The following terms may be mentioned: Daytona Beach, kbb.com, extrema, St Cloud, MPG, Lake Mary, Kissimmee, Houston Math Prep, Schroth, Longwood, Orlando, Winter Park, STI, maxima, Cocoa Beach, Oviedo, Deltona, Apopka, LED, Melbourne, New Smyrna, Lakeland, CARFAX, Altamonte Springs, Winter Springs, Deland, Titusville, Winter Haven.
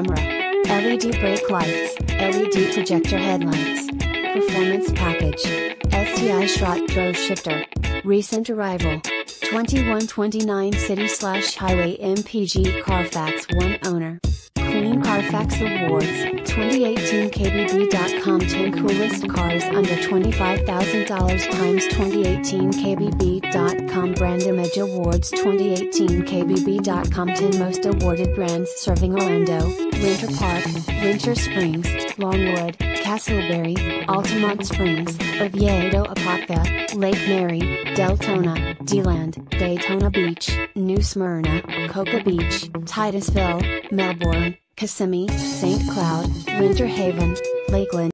camera, LED brake lights, LED projector headlights. Performance package, STI Schroth throw shifter. Recent arrival, 2129 City/Highway MPG CARFAX 1 owner. Clean CARFAX Awards, 2018 kbb.com 10 coolest cars under $25,000 times 2018 kbb.com Brand Image Awards 2018 kbb.com 10 most awarded brands serving Orlando, Winter Park, Winter Springs, Longwood, Castleberry, Altamont Springs, Oviedo, Apopka, Lake Mary, Deltona, Deland, Daytona Beach, New Smyrna, Cocoa Beach, Titusville, Melbourne, Kissimmee, St. Cloud, Winter Haven, Lakeland.